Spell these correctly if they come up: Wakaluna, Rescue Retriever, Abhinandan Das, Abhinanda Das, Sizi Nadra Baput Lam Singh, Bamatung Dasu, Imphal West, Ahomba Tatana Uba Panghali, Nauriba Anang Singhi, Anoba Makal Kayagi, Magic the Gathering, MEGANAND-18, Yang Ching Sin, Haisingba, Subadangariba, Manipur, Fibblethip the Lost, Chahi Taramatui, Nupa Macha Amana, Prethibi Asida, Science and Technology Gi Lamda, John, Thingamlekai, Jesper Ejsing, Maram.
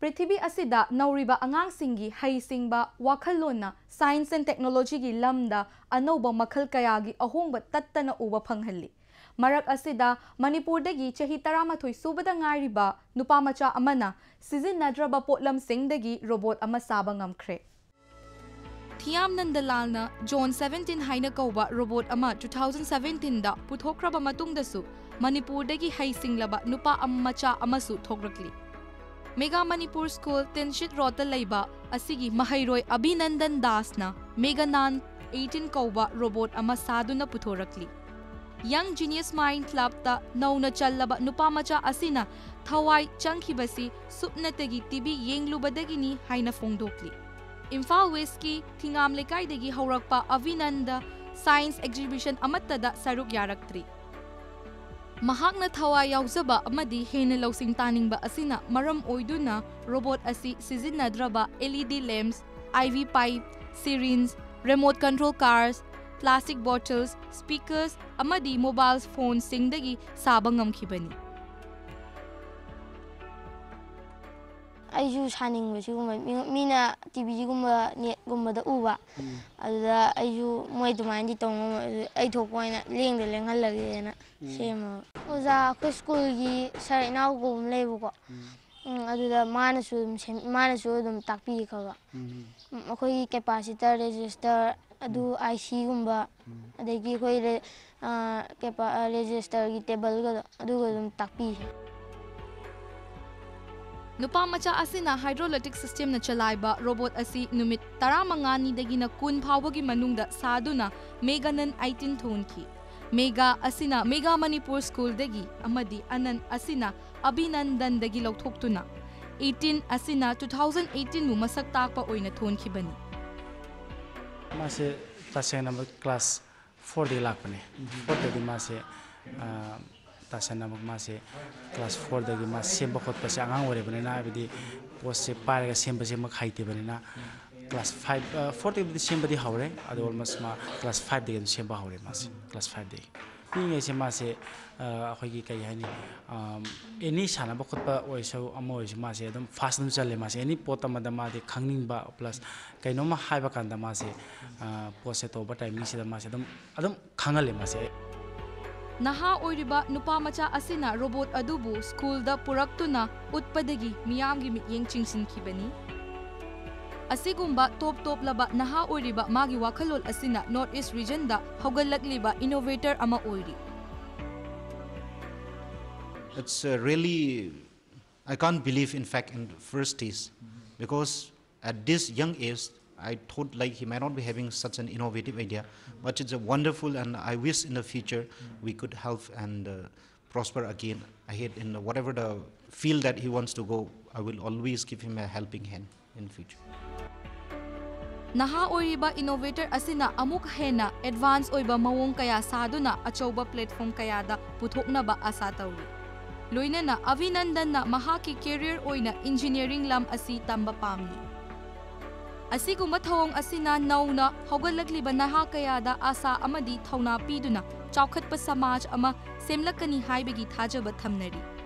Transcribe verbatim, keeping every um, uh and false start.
Prethibi Asida, Nauriba Anang Singhi, Haisingba, Wakaluna, Science and Technology Gi Lamda, Anoba Makal Kayagi, Ahomba Tatana Uba Panghali. Marak Asida, Manipur Dagi, Chahi Taramatui, Subadangariba, Nupa Macha Amana, Sizi Nadra Baput Lam Singh Dagi, Robot Amasaba Ngamkre. Thiam Nandalana, John seventeen Hainakawa, Robot Ama, two thousand seventeen da, Puthokra Bamatung Dasu, Manipur Dagi Haisinglaba, Nupa Macha Amasu, Thograkli. Mega Manipur School, Tinshit Rota Laiba, Asigi, Mahairoi, Abhinanda Das na, MEGANAND eighteen Kawa, Robot Amasaduna Puthorakli. Young Genius Mind Club ta nauna challaba Nupa Macha Asina, Thawai Chankhibasi, Supnatagi Tibi Yenglubadagini, Haina Fongdokli. Imphal West ki Thingamlekai dagi Haurakpa Abhinanda Science Exhibition Amatada Saruk Yaraktri. Mahakna Thawai Yauzaba Amadi Hena Lausing Taningba Asina, Maram Oiduna, Robot Asi, Sizi Nadra Ba, L E D lamps, I V pipe, sirens, remote control cars, plastic bottles, speakers, amadi mobiles, phones, singdagi sabangam khibani. I use shining with you, Mina, T V Gumba, Gumba the Uba. I use my demand, I took one ling the Langalagana. Same. Was a quick school ye, sorry, now go labor. I do the manusum, manusum, tapi cover. Okay, capacitor, register. Adu I see umba. They give away the register table. Adu them tapi. Nupa Macha Asina hydrolytic system na chalaiba robot asi numit taramangani dagina kun phawagi manungda saduna MEGANAND eighteen thonki. Mega Asina Mega Manipur School dagi amadi anan asina Abhinandan dagi laukthoktuna. eighteen asina two thousand eighteen mu masak takpa oina thonki bani. Masa tasena kelas four di lakpane. four di masa tasena masa kelas four di masa semba kot pasi angang wari bane na abdi pose pare semba semba khaiti bane na kelas five four di semba di haure adu almost ma kelas five di semba haure masa kelas five di. Ini aja masa aku lagi kayak ini ini sana bakut pa oisau amoi masa itu fast nusa le masa ini pota madam ada kangning ba plus kayak nama high bakan da masa pose toba timing sih da masa itu adam kangal le masa. Naha oiriba Nupa Macha Asina robot adubu school da puraktuna utpadagi miyamgi mit Yang Ching Sin kibani. Asigumba top top laba naha oiriba magi wakalol asina northeast region da haugalakliba innovator ama oiri. It's uh, really I can't believe in fact in first is because at this young age I thought like he might not be having such an innovative idea, but it's a wonderful and I wish in the future we could help and uh, prosper again ahead in whatever the field that he wants to go. I will always give him a helping hand in future. Naha oiriba innovator asina amuk hena advance oiba mawong kaya saduna achauba platform kaya da puthokna ba asa tauri. Loina na Abhinandan na mahaki career oina engineering lam asi tamba pamni. Asigumba thawong asina nauna haugalakliba naha kaya da asa amadi thauna piduna chaukhatpa samaj ama semlakani haibagi thajaba thamnari.